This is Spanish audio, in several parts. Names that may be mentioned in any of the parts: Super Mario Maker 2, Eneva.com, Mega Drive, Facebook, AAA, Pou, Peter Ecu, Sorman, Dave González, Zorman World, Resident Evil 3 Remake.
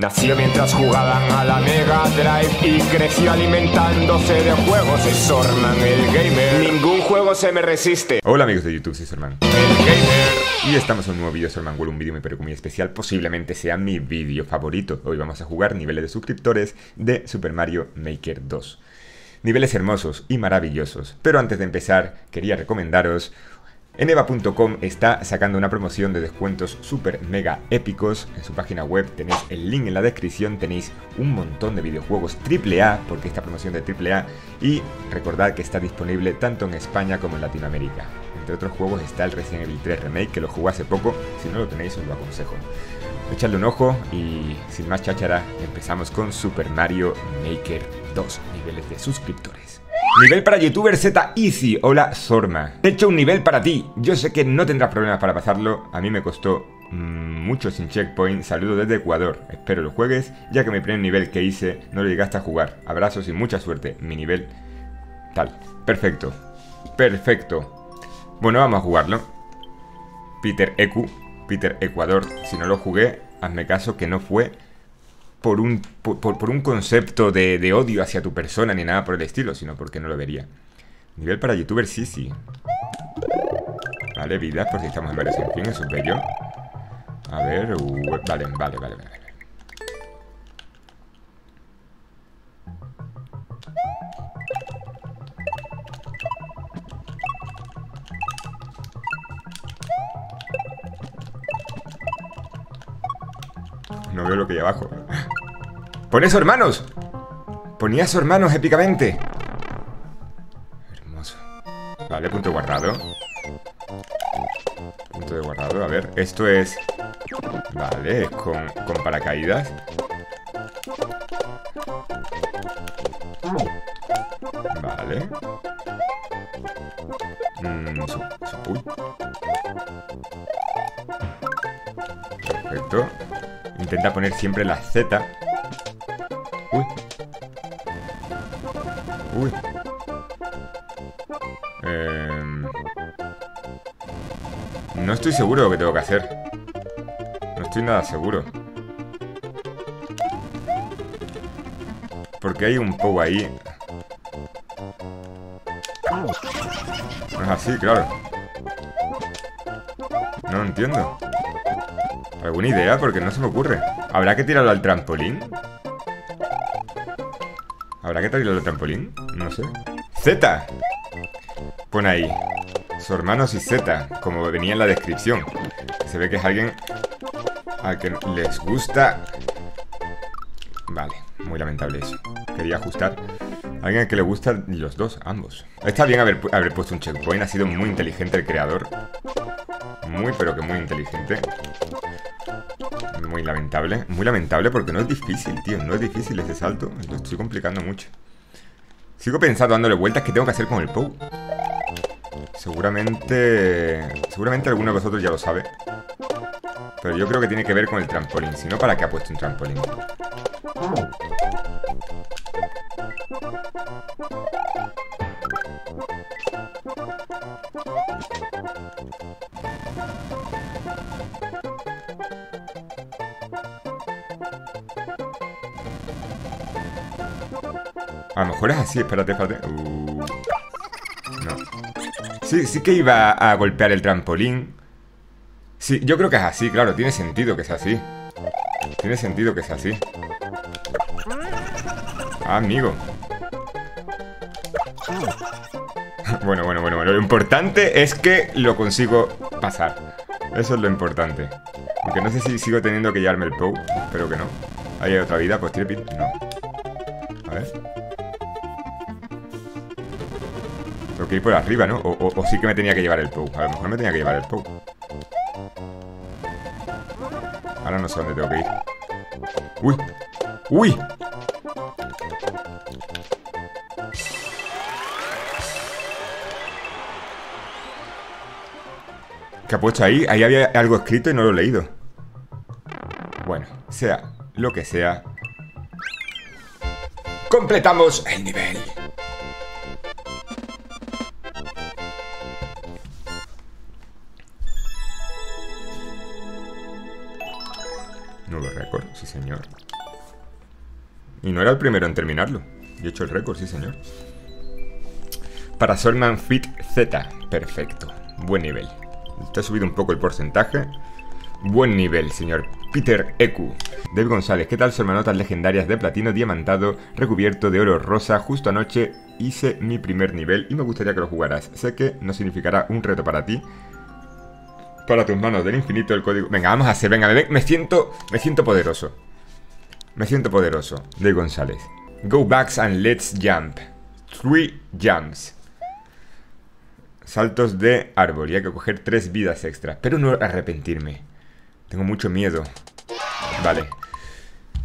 Nació mientras jugaban a la Mega Drive y creció alimentándose de juegos. Es Sorman el gamer. Ningún juego se me resiste. Hola amigos de YouTube, soy Sorman el gamer. Y estamos en un nuevo vídeo, Sorman World, un vídeo muy especial. Posiblemente sea mi vídeo favorito. Hoy vamos a jugar niveles de suscriptores de Super Mario Maker 2. Niveles hermosos y maravillosos. Pero antes de empezar, quería recomendaros... Eneva.com está sacando una promoción de descuentos super mega épicos. En su página web tenéis el link en la descripción, tenéis un montón de videojuegos AAA, porque esta promoción de AAA, y recordad que está disponible tanto en España como en Latinoamérica. Entre otros juegos está el Resident Evil 3 Remake, que lo jugué hace poco, si no lo tenéis os lo aconsejo. Echadle un ojo y sin más cháchara empezamos con Super Mario Maker 2, niveles de suscriptores. Nivel para youtuber Z Easy. Hola Sorma, he hecho un nivel para ti. Yo sé que no tendrás problemas para pasarlo. A mí me costó mucho sin checkpoint. Saludo desde Ecuador. Espero lo juegues, ya que mi primer nivel que hice no lo llegaste a jugar. Abrazos y mucha suerte. Mi nivel tal. Perfecto. Perfecto. Bueno, vamos a jugarlo. Peter Ecu, Peter Ecuador. Si no lo jugué, hazme caso que no fue por un concepto de odio hacia tu persona ni nada por el estilo, sino porque no lo vería. Nivel para youtuber, sí, sí. Vale, vidas por si estamos en varios en fin, eso es bello. A ver, vale. No veo lo que hay abajo. ¡Pones hermanos! Ponías hermanos épicamente. Hermoso. Vale, punto guardado. Punto de guardado, a ver. Esto es... Vale, es con paracaídas. Vale. Perfecto. Intenta poner siempre la Z. Uy. Uy. No estoy seguro de lo que tengo que hacer. No estoy nada seguro. Porque hay un poco ahí. No es así, claro. No lo entiendo. ¿Alguna idea? Porque no se me ocurre. ¿Habrá que tirarlo al trampolín? ¿Habrá que tirarlo al trampolín? No sé. ¡Z! Pon ahí. Sus hermanos y Z, como venía en la descripción. Se ve que es alguien al que les gusta... Vale, muy lamentable eso. Quería ajustar. Alguien al que le gustan los dos, ambos. Está bien haber puesto un checkpoint. Ha sido muy inteligente el creador. Muy, pero que muy inteligente. Muy lamentable porque no es difícil, tío. No es difícil este salto, lo estoy complicando mucho. Sigo pensando, dándole vueltas, que tengo que hacer con el Pou. Seguramente alguno de vosotros ya lo sabe, pero yo creo que tiene que ver con el trampolín. Si no, ¿para qué ha puesto un trampolín? A lo mejor es así, espérate. No. Sí que iba a golpear el trampolín. Sí, yo creo que es así, claro, tiene sentido que sea así. Tiene sentido que sea así. Ah, amigo. Bueno, lo importante es que lo consigo pasar. Eso es lo importante. Aunque no sé si sigo teniendo que llevarme el Pou, espero que no. Ahí hay otra vida, pues tiene pin. No. A ver. Tengo que ir por arriba, ¿no? O sí que me tenía que llevar el Pou. A lo mejor me tenía que llevar el Pou. Ahora no sé dónde tengo que ir. ¡Uy! ¡Uy! ¿Qué ha puesto ahí? Ahí había algo escrito y no lo he leído. Bueno, sea lo que sea, completamos el nivel. No lo recuerdo. récord, sí señor. Y no era el primero en terminarlo. Yo he hecho el récord, sí señor. Para Solman Fit Z, perfecto. Buen nivel. Te ha subido un poco el porcentaje. Buen nivel, señor Peter Ecu. Dave González, ¿qué tal? Son manotas legendarias de platino diamantado recubierto de oro rosa. Justo anoche hice mi primer nivel y me gustaría que lo jugaras. Sé que no significará un reto para ti. Para tus manos del infinito el código... Venga, vamos a hacer, venga, me siento poderoso. Me siento poderoso, Dave González. Go backs and let's jump. 3 jumps. Saltos de árbol y hay que coger 3 vidas extras. Pero no arrepentirme. Tengo mucho miedo. Vale.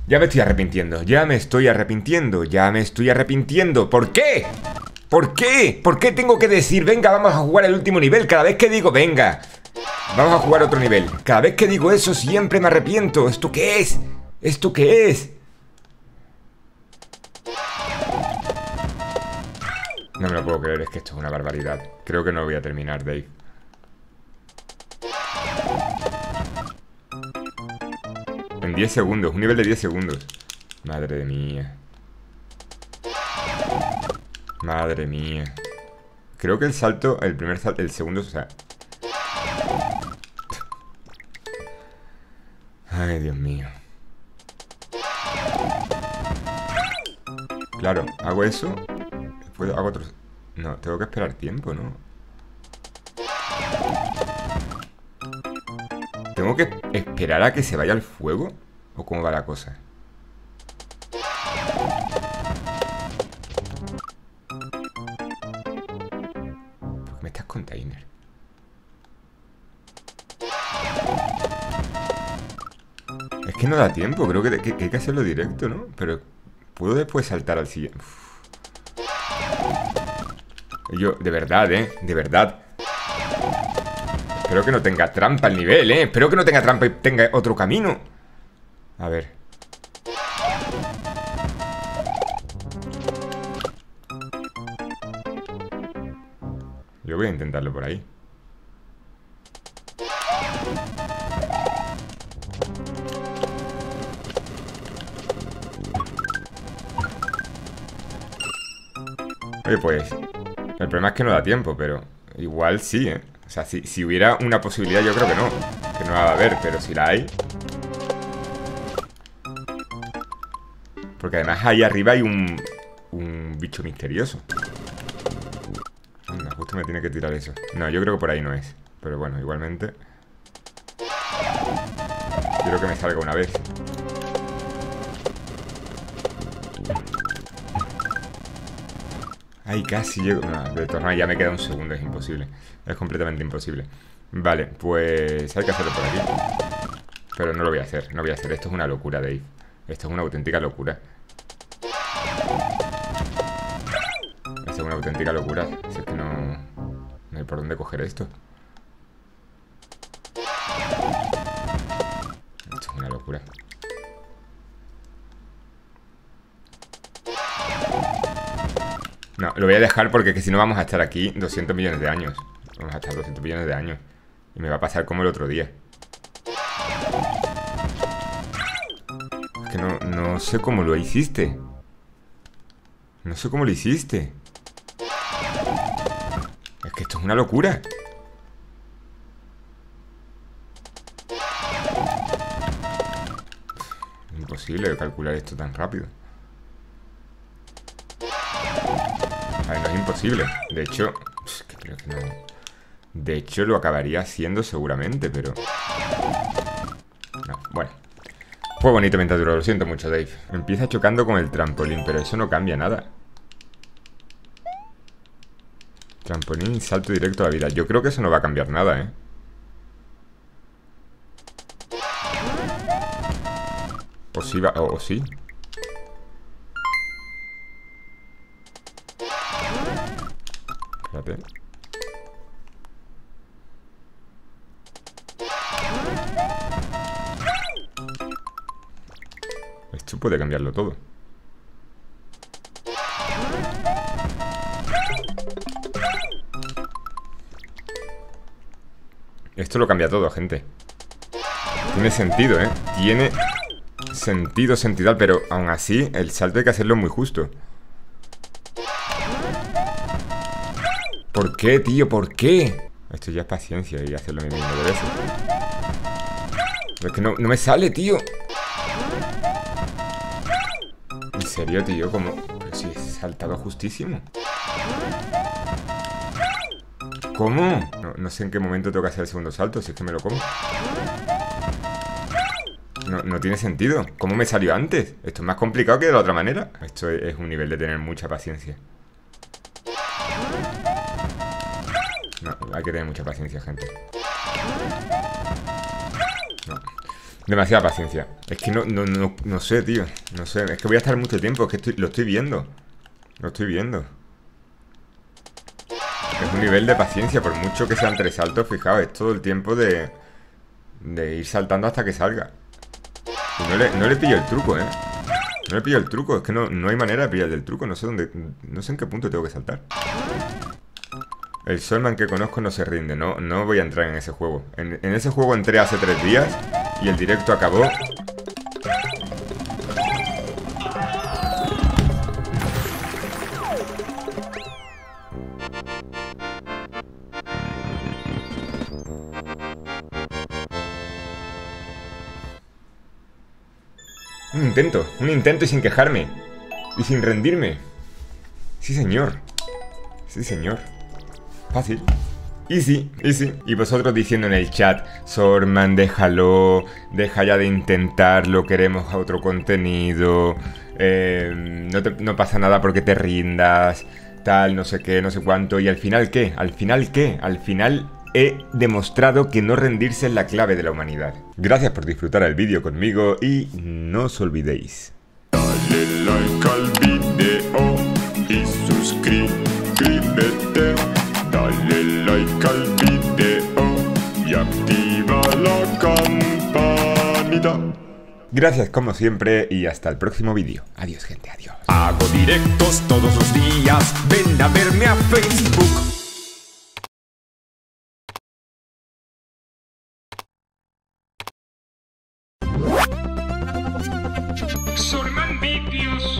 Ya me estoy arrepintiendo. Ya me estoy arrepintiendo. Ya me estoy arrepintiendo. ¿Por qué? ¿Por qué? ¿Por qué tengo que decir, venga, vamos a jugar el último nivel? Cada vez que digo, venga, vamos a jugar otro nivel. Cada vez que digo eso siempre me arrepiento. ¿Esto qué es? ¿Esto qué es? No me lo puedo creer, es que esto es una barbaridad. Creo que no lo voy a terminar, Dave. En 10 segundos, un nivel de 10 segundos. Madre mía. Madre mía. Creo que el salto, el primer salto, el segundo, o sea... Ay, Dios mío. Claro, hago eso... ¿Puedo? Hago otro... No, tengo que esperar tiempo, ¿no? ¿Tengo que esperar a que se vaya el fuego? ¿O cómo va la cosa? ¿Por qué me estás container? Es que no da tiempo, creo que hay que hacerlo directo, ¿no? Pero puedo después saltar al siguiente... Uf. Yo, de verdad, de verdad. Espero que no tenga trampa el nivel, espero que no tenga trampa y tenga otro camino. A ver. Yo voy a intentarlo por ahí. Oye, pues... El problema es que no da tiempo, pero igual sí, ¿eh? O sea, si hubiera una posibilidad, yo creo que no la va a haber, pero si la hay. Porque además ahí arriba hay un bicho misterioso. Anda, justo me tiene que tirar eso. No, yo creo que por ahí no es. Pero bueno, igualmente. Quiero que me salga una vez. Ay, casi llego... No, de torno ya me queda un segundo, es imposible. Es completamente imposible. Vale, pues hay que hacerlo por aquí. Pero no lo voy a hacer, no voy a hacer. Esto es una locura, Dave. Esto es una auténtica locura. Esto es una auténtica locura. Si es que no hay por dónde coger esto. Esto es una locura. No, lo voy a dejar porque es que si no vamos a estar aquí 200 millones de años. Vamos a estar 200 millones de años. Y me va a pasar como el otro día. Es que no sé cómo lo hiciste. No sé cómo lo hiciste. Es que esto es una locura. Es imposible calcular esto tan rápido. A ver, no es imposible. De hecho, creo que no. De hecho, lo acabaría haciendo seguramente, pero... No, bueno. Fue bonito mientras duró, lo siento mucho, Dave. Empieza chocando con el trampolín, pero eso no cambia nada. Trampolín y salto directo a la vida. Yo creo que eso no va a cambiar nada, ¿eh? O sí va... O sí... Esto puede cambiarlo todo. Esto lo cambia todo, gente. Tiene sentido, ¿eh? Tiene sentido, sentido, pero aún así el salto hay que hacerlo muy justo. ¿Por qué, tío? ¿Por qué? Esto ya es paciencia y hacerlo mismo de veces. Pero es que no me sale, tío. En serio, tío, como... Pero si he saltado justísimo. ¿Cómo? No sé en qué momento tengo que hacer el segundo salto, si es que me lo como. No tiene sentido. ¿Cómo me salió antes? Esto es más complicado que de la otra manera. Esto es un nivel de tener mucha paciencia. No, hay que tener mucha paciencia, gente. No. Demasiada paciencia. Es que no sé, tío. No sé, es que voy a estar mucho tiempo. Es que lo estoy viendo. Lo estoy viendo. Es un nivel de paciencia. Por mucho que sean tres saltos, fijaos, es todo el tiempo de ir saltando hasta que salga. Y no le pillo el truco, ¿eh? No le pillo el truco. Es que no hay manera de pillar el truco. No sé dónde, no sé en qué punto tengo que saltar. El Solman que conozco no se rinde. No voy a entrar en ese juego. En ese juego entré hace 3 días y el directo acabó. Un intento y sin quejarme. Y sin rendirme. Sí, señor. Sí, señor. Fácil. Easy, easy. Y vosotros diciendo en el chat: Sorman, déjalo, deja ya de intentarlo, queremos a otro contenido, no pasa nada porque te rindas, tal, no sé qué, no sé cuánto. ¿Y al final qué? ¿Al final qué? Al final he demostrado que no rendirse es la clave de la humanidad. Gracias por disfrutar el vídeo conmigo y no os olvidéis. Dale like al vídeo y suscríbete. Dale like al vídeo y activa la campanita. Gracias como siempre y hasta el próximo vídeo. Adiós, gente, adiós. Hago directos todos los días, ven a verme a Facebook. Sorman Videos.